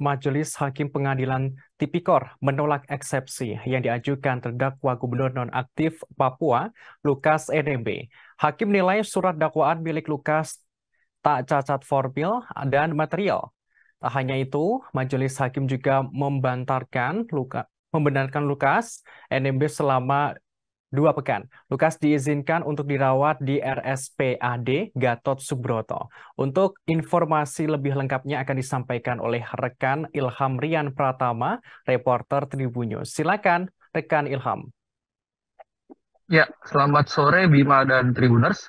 Majelis Hakim Pengadilan Tipikor menolak eksepsi yang diajukan terdakwa Gubernur Nonaktif Papua, Lukas Enembe. Hakim menilai surat dakwaan milik Lukas tak cacat formil dan material. Tak hanya itu, Majelis Hakim juga membenarkan Lukas Enembe selama 2 pekan. Lukas diizinkan untuk dirawat di RSPAD Gatot Subroto. Untuk informasi lebih lengkapnya akan disampaikan oleh rekan Ilham Rian Pratama, reporter Tribunnews. Silakan, rekan Ilham. Ya, selamat sore Bima dan Tribuners.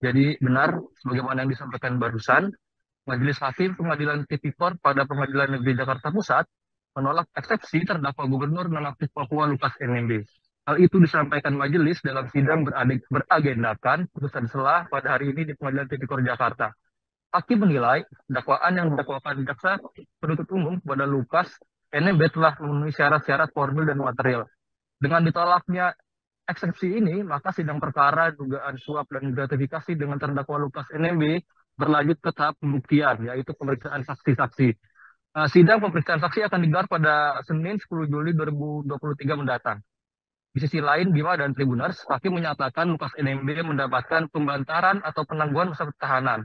Jadi benar, sebagaimana yang disampaikan barusan, Majelis Hakim Pengadilan Tipikor pada Pengadilan Negeri Jakarta Pusat menolak eksepsi terdakwa Gubernur Nonaktif Papua Lukas Enembe. Hal itu disampaikan majelis dalam sidang beragendakan putusan sela pada hari ini di Pengadilan Tipikor Jakarta. Hakim menilai dakwaan yang didakwakan jaksa penuntut umum kepada Lukas Enembe telah memenuhi syarat-syarat formil dan material. Dengan ditolaknya eksepsi ini, maka sidang perkara dugaan suap dan gratifikasi dengan terdakwa Lukas Enembe berlanjut ke tahap pembuktian, yaitu pemeriksaan saksi-saksi. Sidang pemeriksaan saksi akan digelar pada Senin 10 Juli 2023 mendatang. Di sisi lain, Bima dan Tribuners, Hakim menyatakan Lukas Enembe mendapatkan pembantaran atau penangguhan masa tahanan.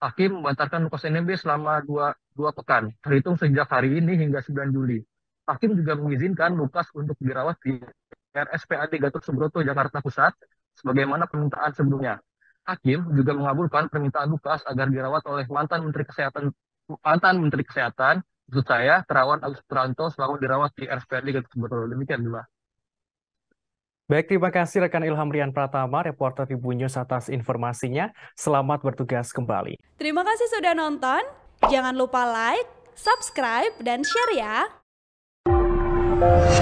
Hakim membantarkan Lukas Enembe selama 2 pekan, terhitung sejak hari ini hingga 9 Juli. Hakim juga mengizinkan Lukas untuk dirawat di RSPAD Gatot Subroto, Jakarta Pusat, sebagaimana permintaan sebelumnya. Hakim juga mengabulkan permintaan Lukas agar dirawat oleh mantan Menteri Kesehatan, maksud saya, Terawan Agus Putranto, selalu dirawat di RSPAD Gatot Subroto. Demikian, Bima. Baik, terima kasih rekan Ilham Rian Pratama, reporter Tribunnews atas informasinya. Selamat bertugas kembali. Terima kasih sudah nonton. Jangan lupa like, subscribe, dan share ya.